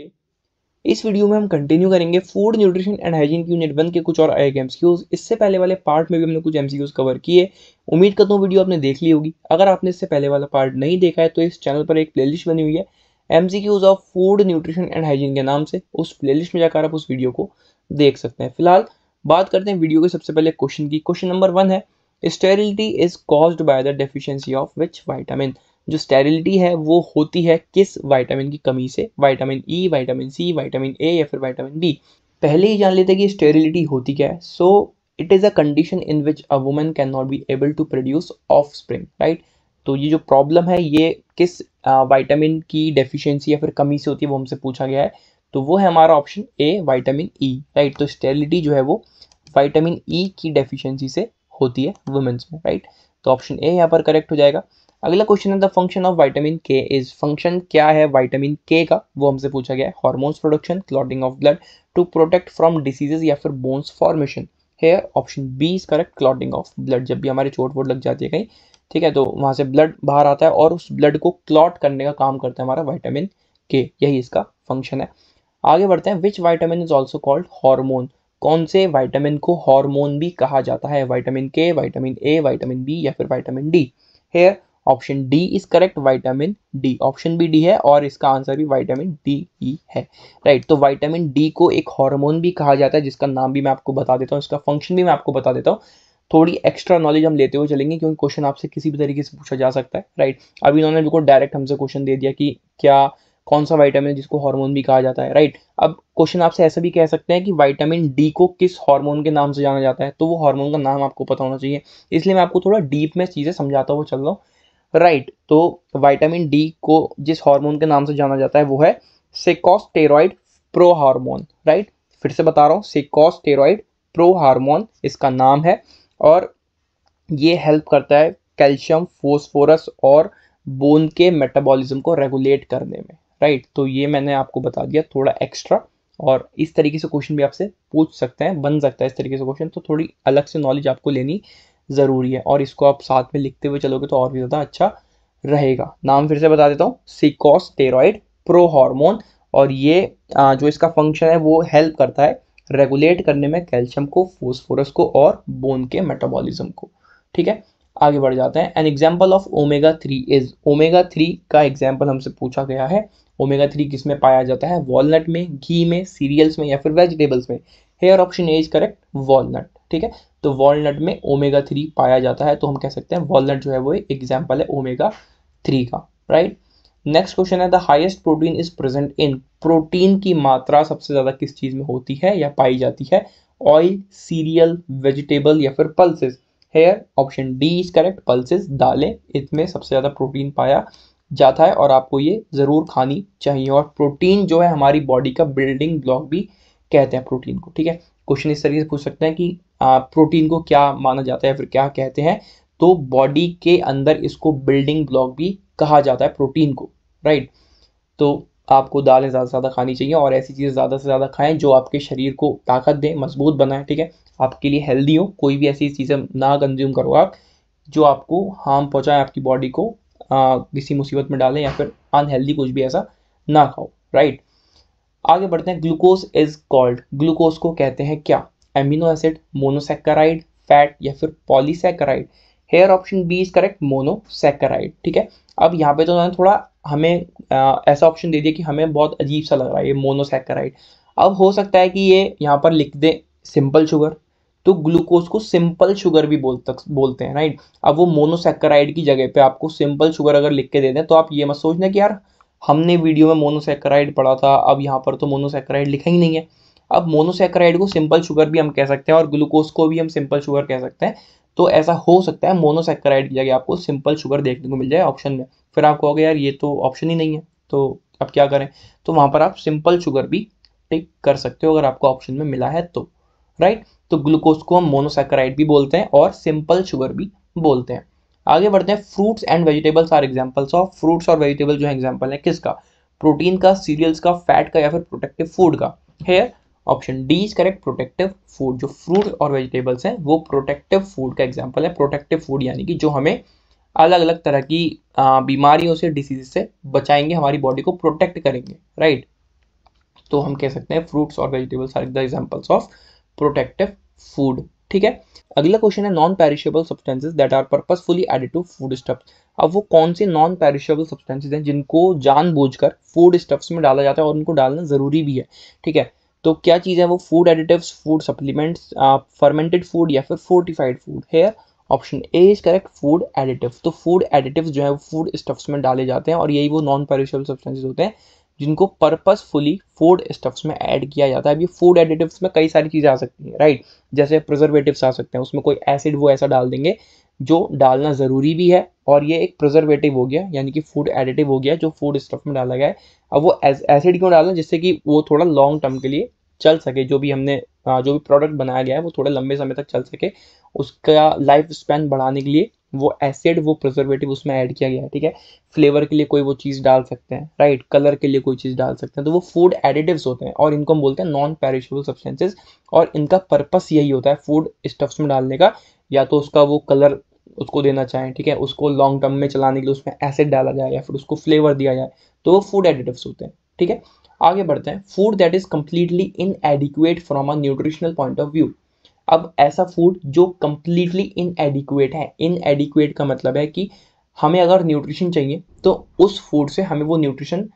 Okay, इस video में हम कंटिन्यू करेंगे फूड न्यूट्रिशन एंड हाइजीन की यूनिट 1 के कुछ और आए एमसीक्यूज। इससे पहले वाले पार्ट में भी हमने कुछ एमसीक्यूज कवर किए। उम्मीद करता हूँ वीडियो आपने देख ली होगी। अगर आपने इससे पहले वाला पार्ट नहीं देखा है तो इस चैनल पर एक प्लेलिस्ट बनी हुई है MCQs of food nutrition and hygiene के नाम से, उस प्लेलिस्ट में जाकर आप उस वीडियो को देख सकते हैं। फिलहाल बात करते हैं वीडियो के सबसे पहले क्वेश्चन की। क्वेश्चन नंबर 1 है sterility is caused by the deficiency of which vitamin. जो स्टेरिलिटी है वो होती है किस विटामिन की कमी से, vitamin E, vitamin C, vitamin A या फिर विटामिन बी। पहले ही जान लेते हैं कि स्टेरिलिटी होती क्या है। So it is a condition in which a woman can not be able to produce offspring, right. तो ये जो प्रॉब्लम है ये किस विटामिन की डेफिशिएंसी या फिर कमी से होती है वो हमसे पूछा गया है। तो वो है हमारा option A, vitamin E, right. तो स्टेरिलिटी जो है वो विटामिन ई की डेफिशिएंसी से होती है वुमेन्स में, राइट। तो ऑप्शन ए यहाँ पर करेक्ट हो जाएगा। अगला क्वेश्चन है the function of vitamin K is. Function क्या है विटामिन के का वो हमसे पूछा गया है। Hormones production, clotting of blood, to protect from diseases या फिर बोन्स फॉर्मेशन है। Option B is correct, clotting of blood. जब भी हमारे चोट वोट लग जाती है कहीं, ठीक है, तो वहाँ से ब्लड बाहर आता है और उस ब्लड को क्लॉट करने का काम करता है हमारा विटामिन के, यही इसका फंक्शन है। आगे बढ़ते हैं, which vitamin is also called hormone. कौन से विटामिन को हार्मोन भी कहा जाता है, विटामिन के, विटामिन ए, विटामिन बी या फिर vitamin D. Here option D is correct, vitamin D. Option भी डी है और इसका आंसर भी विटामिन डी ई है, राइट। तो विटामिन डी को एक हार्मोन भी कहा जाता है, जिसका नाम भी मैं आपको बता देता हूँ, इसका फंक्शन भी मैं आपको बता देता हूँ। थोड़ी एक्स्ट्रा नॉलेज हम लेते हुए चलेंगे क्योंकि क्वेश्चन आपसे किसी भी तरीके से पूछा जा सकता है, राइट। अभी इन्होंने बिल्कुल डायरेक्ट हमसे क्वेश्चन दे दिया कि क्या कौन सा विटामिन जिसको हार्मोन भी कहा जाता है, राइट। अब क्वेश्चन आपसे ऐसा भी कह सकते हैं कि विटामिन डी को किस हार्मोन के नाम से जाना जाता है, तो वो हार्मोन का नाम आपको पता होना चाहिए। इसलिए मैं आपको थोड़ा डीप में चीज़ें समझाता हुआ चल रहा हूँ, राइट। तो विटामिन डी को जिस हार्मोन के नाम से जाना जाता है वो है सेकोस्टेरॉइड प्रो हार्मोन, राइट। फिर से बता रहा हूँ, सेकोस्टेरॉइड प्रो हार्मोन इसका नाम है और ये हेल्प करता है कैल्शियम, फॉस्फोरस और बोन के मेटाबॉलिज्म को रेगुलेट करने में, राइट। तो ये मैंने आपको बता दिया थोड़ा एक्स्ट्रा, और इस तरीके से क्वेश्चन भी आपसे पूछ सकते हैं, बन सकता है इस तरीके से क्वेश्चन। तो थोड़ी अलग से नॉलेज आपको लेनी ज़रूरी है और इसको आप साथ में लिखते हुए चलोगे तो और भी ज़्यादा अच्छा रहेगा। नाम फिर से बता देता हूँ, सेकोस्टेरॉइड प्रो हार्मोन, और ये जो इसका फंक्शन है वो हेल्प करता है रेगुलेट करने में कैल्शियम को, फॉस्फोरस को और बोन के मेटाबॉलिज्म को, ठीक है। आगे बढ़ जाते हैं, an example of omega 3 is. Omega 3 का एग्जाम्पल हमसे पूछा गया है। ओमेगा 3 किस में पाया जाता है, वॉलनट में, घी में, सीरियल्स में या फिर वेजिटेबल्स में। Here option A is correct, walnut, ठीक है। तो वॉलनट में ओमेगा 3 पाया जाता है, तो हम कह सकते हैं वॉलनट जो है वो एग्जाम्पल है ओमेगा 3 का, राइट। नेक्स्ट क्वेश्चन है the highest protein is present in. Protein की मात्रा सबसे ज़्यादा किस चीज़ में होती है या पाई जाती है, ऑयल, सीरियल, वेजिटेबल या फिर pulses. Here option D is correct, pulses, दालें, इसमें सबसे ज़्यादा प्रोटीन पाया जाता है और आपको ये ज़रूर खानी चाहिए। और प्रोटीन जो है हमारी बॉडी का बिल्डिंग ब्लॉक भी कहते हैं प्रोटीन को, ठीक है। क्वेश्चन इस तरीके से पूछ सकते हैं कि प्रोटीन को क्या माना जाता है या फिर क्या कहते हैं, तो बॉडी के अंदर इसको बिल्डिंग ब्लॉक भी कहा जाता है प्रोटीन को, राइट। तो आपको दालें ज़्यादा से ज़्यादा खानी चाहिए और ऐसी चीज़ें ज़्यादा से ज़्यादा खाएं जो आपके शरीर को ताकत दें, मजबूत बनाएं, ठीक है, आपके लिए हेल्दी हो। कोई भी ऐसी चीज़ें ना कंज्यूम करो आप जो आपको हार्म पहुँचाएं, आपकी बॉडी को किसी मुसीबत में डालें या फिर अनहेल्दी कुछ भी ऐसा ना खाओ, राइट। आगे बढ़ते हैं, ग्लूकोज इज कॉल्ड। ग्लूकोज को कहते हैं क्या, एमिनो एसिड, मोनोसैकराइड, फैट या फिर polysaccharide. Here option B is correct, monosaccharide, ठीक है। अब यहाँ पे तो उन्होंने थोड़ा हमें ऐसा ऑप्शन दे दिया कि हमें बहुत अजीब सा लग रहा है ये मोनोसैकराइड। अब हो सकता है कि ये यहाँ पर लिख दें सिंपल शुगर, तो ग्लूकोज को सिंपल शुगर भी बोलते हैं, राइट। अब वो मोनोसैकराइड की जगह पे आपको सिंपल शुगर अगर लिख के दे दें तो आप ये मत सोचना कि यार हमने वीडियो में मोनोसैकराइड पढ़ा था, अब यहाँ पर तो मोनोसैकराइड लिखा ही नहीं है। अब मोनोसैकराइड को सिंपल शुगर भी हम कह सकते हैं और ग्लूकोज को भी हम सिंपल शुगर कह सकते हैं। तो ऐसा हो सकता है मोनोसैकराइड की जगह आपको सिंपल शुगर देखने को मिल जाए ऑप्शन में, फिर आप कहोगे यार ये तो ऑप्शन ही नहीं है, तो अब क्या करें। तो वहाँ पर आप सिंपल शुगर भी टिक कर सकते हो अगर आपको ऑप्शन में मिला है तो, राइट। तो ग्लूकोज को हम मोनोसैकराइड भी बोलते हैं और सिंपल शुगर भी बोलते हैं। आगे बढ़ते हैं, fruits and vegetables are examples of. Fruits और वेजिटेबल जो है एग्जाम्पल है किसका, प्रोटीन का, सीरियल्स का, फैट का या फिर प्रोटेक्टिव फूड का। Here option D is correct, protective food. जो फ्रूट और वेजिटेबल्स हैं वो प्रोटेक्टिव फूड का एग्जाम्पल है। प्रोटेक्टिव फूड यानी कि जो हमें अलग अलग तरह की बीमारियों से, डिसीज से बचाएंगे, हमारी बॉडी को प्रोटेक्ट करेंगे, राइट। तो हम कह सकते हैं फ्रूट्स और vegetables are the examples of protective food. ठीक है, अगला क्वेश्चन है non perishable substances that are purposefully added to food stuffs. अब वो कौन से नॉन पेरिशेबल सब्सटेंसेज हैं जिनको जानबूझकर फूड स्टफ्स में डाला जाता है और उनको डालना ज़रूरी भी है। ठीक है, तो क्या चीज़ें वो food additives, food supplements, fermented food या फिर फोर्टिफाइड फूड है। Option A is correct, food additives. तो फूड एडिटिव्स जो है वो फूड स्टफ्स में डाले जाते हैं और यही वो नॉन पेरिशेबल सब्सटेंसेज होते हैं जिनको पर्पसफुली फूड स्टफ्स में ऐड किया जाता है। अब ये फूड एडिटिव्स में कई सारी चीज़ें आ सकती हैं, राइट, जैसे प्रिजर्वेटिव्स आ सकते हैं, उसमें कोई एसिड वो ऐसा डाल देंगे जो डालना ज़रूरी भी है और ये एक प्रिजर्वेटिव हो गया, यानी कि फूड एडिटिव हो गया जो फूड स्टफ में डाला गया है। अब वो एसिड क्यों डालना, जिससे कि वो थोड़ा लॉन्ग टर्म के लिए चल सके, जो भी हमने जो भी प्रोडक्ट बनाया गया है वो थोड़ा लंबे समय तक चल सके, उसका लाइफ स्पैन बढ़ाने के लिए वो एसिड, वो प्रिजर्वेटिव उसमें ऐड किया गया है। ठीक है, फ्लेवर के लिए कोई वो चीज़ डाल सकते हैं, राइट, कलर के लिए कोई चीज़ डाल सकते हैं, तो वो फूड एडिटिव्स होते हैं और इनको हम बोलते हैं नॉन पेरिशेबल सब्सटेंसेस। और इनका पर्पस यही होता है फूड स्टफ्स में डालने का, या तो उसका वो कलर उसको देना चाहें, ठीक है, उसको लॉन्ग टर्म में चलाने के लिए उसमें एसिड डाला जाए या फिर उसको फ्लेवर दिया जाए, तो वो फूड एडिटिव्स होते हैं। ठीक है, आगे बढ़ते हैं, food that is completely inadequate from a nutritional point of view. अब ऐसा फूड जो कम्प्लीटली इनएडिक्वेट है, इनएडिक्वेट का मतलब है कि हमें अगर न्यूट्रिशन चाहिए तो उस फूड से हमें वो न्यूट्रिशन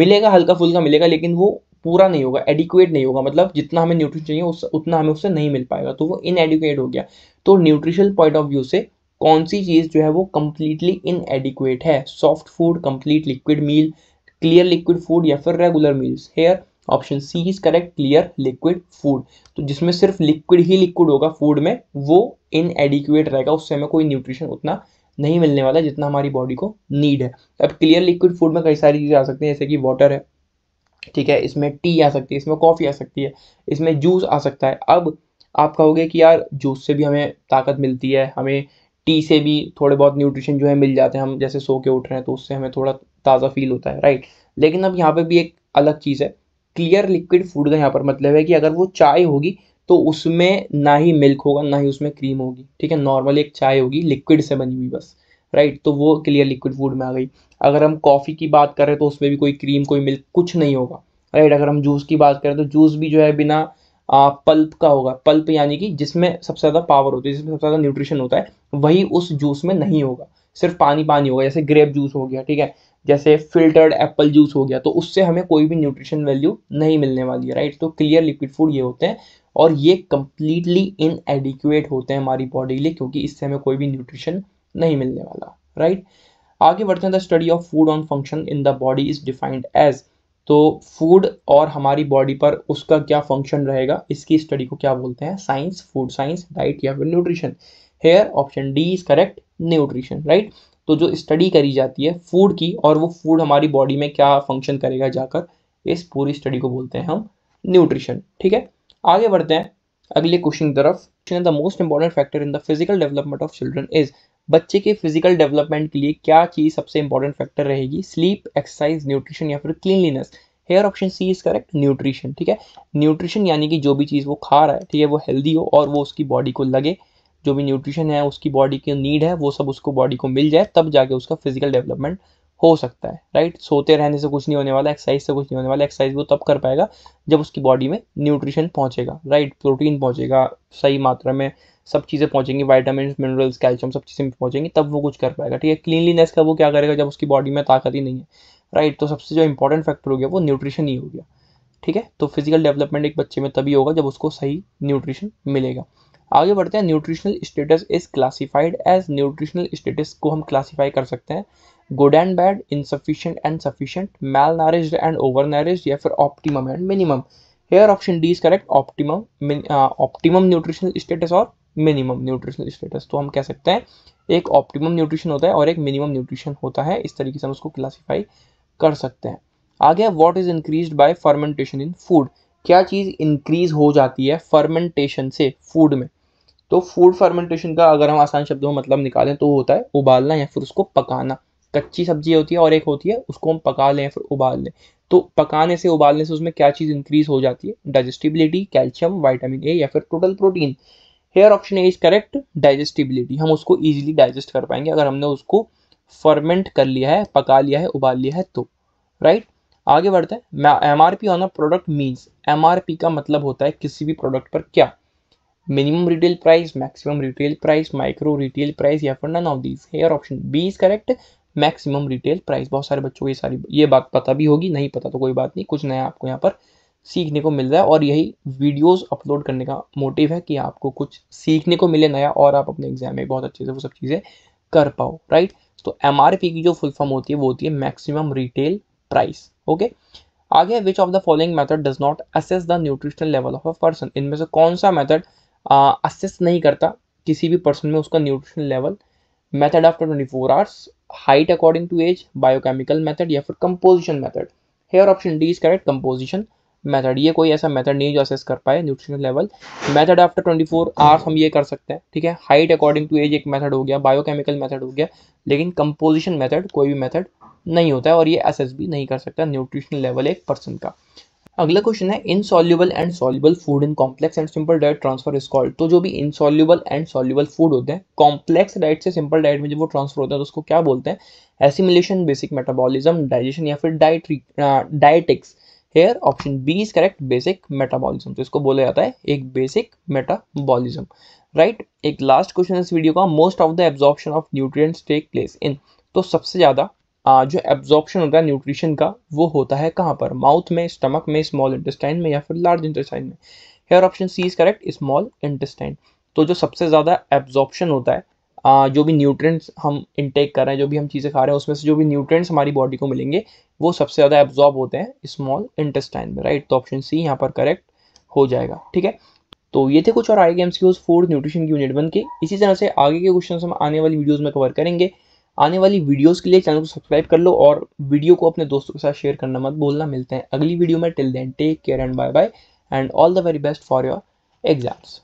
मिलेगा, हल्का फुल्का मिलेगा, लेकिन वो पूरा नहीं होगा, एडिक्वेट नहीं होगा, मतलब जितना हमें न्यूट्रिशन चाहिए उतना हमें उससे नहीं मिल पाएगा, तो वो इनएडिक्वेट हो गया। तो न्यूट्रिशनल पॉइंट ऑफ व्यू से कौन सी चीज़ जो है वो कम्प्लीटली इनएडिक्वेट है, soft food, complete liquid meal, clear liquid food या फिर regular meals. Here option C is correct, clear liquid food. तो जिसमें सिर्फ लिक्विड ही लिक्विड होगा फूड में, वो इनएडिक्वेट रहेगा, उससे हमें कोई न्यूट्रिशन उतना नहीं मिलने वाला जितना हमारी बॉडी को नीड है। अब क्लियर लिक्विड फूड में कई सारी चीज़ें आ सकती हैं, जैसे कि वाटर है, ठीक है, इसमें टी आ सकती है, इसमें कॉफ़ी आ सकती है, इसमें जूस आ सकता है। अब आप कहोगे कि यार जूस से भी हमें ताकत मिलती है, हमें टी से भी थोड़े बहुत न्यूट्रिशन जो है मिल जाते हैं, हम जैसे सो के उठ रहे हैं तो उससे हमें थोड़ा ताज़ा फील होता है, राइट। लेकिन अब यहाँ पर भी एक अलग चीज़ है, क्लियर लिक्विड फूड का यहाँ पर मतलब है कि अगर वो चाय होगी तो उसमें ना ही मिल्क होगा ना ही उसमें क्रीम होगी, ठीक है, नॉर्मल एक चाय होगी लिक्विड से बनी हुई बस, राइट, तो वो क्लियर लिक्विड फूड में आ गई। अगर हम कॉफ़ी की बात करें तो उसमें भी कोई क्रीम, कोई मिल्क, कुछ नहीं होगा, राइट। अगर हम जूस की बात करें तो जूस भी जो है बिना पल्प का होगा, पल्प यानी कि जिसमें सबसे ज़्यादा पावर होती है, जिसमें सबसे ज़्यादा न्यूट्रिशन होता है, वही उस जूस में नहीं होगा, सिर्फ पानी पानी होगा, जैसे ग्रेप जूस हो गया, ठीक है, जैसे फिल्टर्ड एप्पल जूस हो गया, तो उससे हमें कोई भी न्यूट्रिशन वैल्यू नहीं मिलने वाली है, राइट। तो क्लियर लिक्विड फूड ये होते हैं और ये कम्प्लीटली इनएडिक्वेट होते हैं हमारी बॉडी के लिए, क्योंकि इससे हमें कोई भी न्यूट्रिशन नहीं मिलने वाला, राइट। आगे बढ़ते हैं, the study of food on function in the body is defined as. तो फूड और हमारी बॉडी पर उसका क्या फंक्शन रहेगा, इसकी स्टडी को क्या बोलते हैं, साइंस, फूड साइंस, डाइट या फिर nutrition. Here option D is correct, nutrition, right. तो जो स्टडी करी जाती है फूड की और वो फूड हमारी बॉडी में क्या फंक्शन करेगा जाकर, इस पूरी स्टडी को बोलते हैं हम न्यूट्रिशन। ठीक है, आगे बढ़ते हैं अगले क्वेश्चन की तरफ। The most important factor in the physical development of children is. बच्चे के फिजिकल डेवलपमेंट के लिए क्या चीज़ सबसे इंपॉर्टेंट फैक्टर रहेगी, स्लीप, एक्सरसाइज, न्यूट्रिशन या फिर cleanliness. Here option C is correct, nutrition. ठीक है, न्यूट्रिशन यानी कि जो भी चीज़ वो खा रहा है, ठीक है, वो हेल्दी हो और वो उसकी बॉडी को लगे, जो भी न्यूट्रिशन है उसकी बॉडी की नीड है वो सब उसको बॉडी को मिल जाए, तब जाके उसका फिजिकल डेवलपमेंट हो सकता है, राइट। सोते रहने से कुछ नहीं होने वाला, एक्सरसाइज से कुछ नहीं होने वाला, एक्सरसाइज वो तब कर पाएगा जब उसकी बॉडी में न्यूट्रिशन पहुँचेगा, राइट, प्रोटीन पहुँचेगा सही मात्रा में, सब चीज़ें पहुँचेंगी, वाइटामिन, मिनरल्स, कैल्शियम, सब चीज़ें पहुँचेंगी, तब वो कुछ कर पाएगा। ठीक है, क्लीनलीनेस का वो क्या करेगा जब उसकी बॉडी में ताकत ही नहीं है, राइट। तो सबसे जो इंपॉर्टेंट फैक्टर हो गया वो न्यूट्रिशन ही हो गया। ठीक है, तो फिजिकल डेवलपमेंट एक बच्चे में तभी होगा जब उसको सही न्यूट्रिशन मिलेगा। आगे बढ़ते हैं, nutritional status is classified as. Nutritional status को हम क्लासीफाई कर सकते हैं good and bad, insufficient and sufficient, malnourished and over nourished, या फिर optimum and minimum. Here option D is correct, optimum nutritional status और मिनिमम न्यूट्रिशनल स्टेटस। तो हम कह सकते हैं एक ऑप्टिमम न्यूट्रिशन होता है और एक मिनिमम न्यूट्रिशन होता है, इस तरीके से हम उसको क्लासीफाई कर सकते हैं। आगे what is increased by fermentation in food. क्या चीज़ इंक्रीज हो जाती है फर्मेंटेशन से फूड में, तो फूड फर्मेंटेशन का अगर हम आसान शब्दों में मतलब निकालें तो होता है उबालना या फिर उसको पकाना। कच्ची सब्जी होती है और एक होती है उसको हम पका लें या फिर उबाल लें, तो पकाने से उबालने से उसमें क्या चीज़ इंक्रीज हो जाती है, डाइजेस्टिबिलिटी, कैल्शियम, विटामिन ए या फिर total protein. Here option A is correct, digestibility. हम उसको ईजिली डाइजेस्ट कर पाएंगे अगर हमने उसको फर्मेंट कर लिया है, पका लिया है, उबाल लिया है तो, राइट। आगे बढ़ते हैं। MRP on a product means MRP का मतलब होता है किसी भी प्रोडक्ट पर क्या, minimum retail price, maximum retail price, micro retail price या फिर none of these. Here option B is correct, maximum retail price. बहुत सारे बच्चों को ये सारी ये बात पता भी होगी, नहीं पता तो कोई बात नहीं, कुछ नया आपको यहाँ पर सीखने को मिल रहा है और यही वीडियोस अपलोड करने का मोटिव है कि आपको कुछ सीखने को मिले नया और आप अपने एग्जाम में बहुत अच्छे से वो सब चीज़ें कर पाओ, राइट। तो MRP की जो फुल फॉर्म होती है वो होती है मैक्सिमम रिटेल प्राइस। ओके, आगे, which of the following method does not assess the nutritional level of a person. इनमें से कौन सा मेथड असेस नहीं करता किसी भी पर्सन में उसका nutritional level. Method after 24 hours, height according to age, biochemical method या फिर composition method. Here option D is correct, composition method. ये कोई ऐसा मेथड नहीं जो असेस कर पाए nutritional level. Method after 24 hours हम ये कर सकते हैं, ठीक है। हाइट अकॉर्डिंग टू एज एक मेथड हो गया, बायोकेमिकल मेथड हो गया, लेकिन कंपोजिशन मेथड कोई भी मेथड नहीं होता है और ये असेस भी नहीं कर सकता न्यूट्रिशनल लेवल एक पर्सन का। अगला क्वेश्चन है insoluble and soluble food in complex and simple diet transfer is called. तो जो भी इनसॉल्युबल एंड सॉल्युबल फूड होते हैं कॉम्प्लेक्स डाइट से सिंपल डाइट में जब वो ट्रांसफर होता है तो उसको क्या बोलते हैं, एसिमिलेशन, बेसिक मेटाबॉलिज्म, डाइजेशन या फिर dietetics. Here option B is correct, basic metabolism. तो इसको बोला जाता है एक बेसिक मेटाबॉलिज्म, राइट। एक लास्ट क्वेश्चन इस वीडियो का, most of the absorption of nutrients take place in. तो सबसे ज़्यादा जो एब्जॉर्प्शन होता है न्यूट्रिशन का वो होता है कहाँ पर, माउथ में, स्टमक में, स्मॉल इंटेस्टाइन में या फिर लार्ज इंटेस्टाइन में। Here option C is correct, small intestine. तो जो सबसे ज़्यादा एब्जॉर्प्शन होता है जो भी न्यूट्रिएंट्स हम इनटेक कर रहे हैं, जो भी हम चीज़ें खा रहे हैं, उसमें से जो भी न्यूट्रिएंट्स हमारी बॉडी को मिलेंगे वो सबसे ज़्यादा एब्जॉर्ब होते हैं स्मॉल इंटेस्टाइन में, राइट। तो ऑप्शन सी यहाँ पर करेक्ट हो जाएगा, ठीक है। तो ये थे कुछ और आगे MCQs फूड न्यूट्रिशन की यूनिट 1 के। इसी तरह से आगे के क्वेश्चन हम आने वाली वीडियोज़ में कवर करेंगे। आने वाली वीडियोज़ के लिए चैनल को सब्सक्राइब कर लो और वीडियो को अपने दोस्तों के साथ शेयर करना मत भूलना। मिलते हैं अगली वीडियो में, till then take care and bye bye and all the very best for your exams.